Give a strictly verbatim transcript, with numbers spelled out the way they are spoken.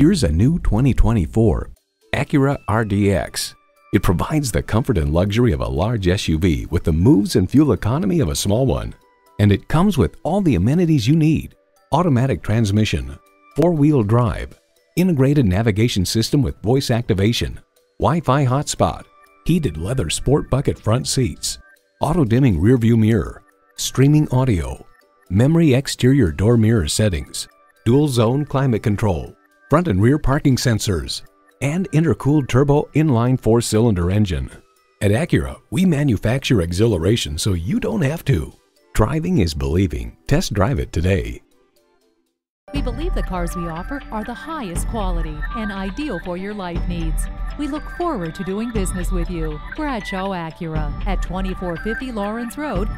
Here's a new twenty twenty-four Acura R D X. It provides the comfort and luxury of a large S U V with the moves and fuel economy of a small one. And it comes with all the amenities you need: automatic transmission, four-wheel drive, integrated navigation system with voice activation, Wi-Fi hotspot, heated leather sport bucket front seats, auto-dimming rearview mirror, streaming audio, memory exterior door mirror settings, dual-zone climate control, front and rear parking sensors, and intercooled turbo inline four-cylinder engine. At Acura, we manufacture exhilaration so you don't have to. Driving is believing. Test drive it today. We believe the cars we offer are the highest quality and ideal for your life needs. We look forward to doing business with you. Bradshaw Acura at twenty-four fifty Lawrence Road,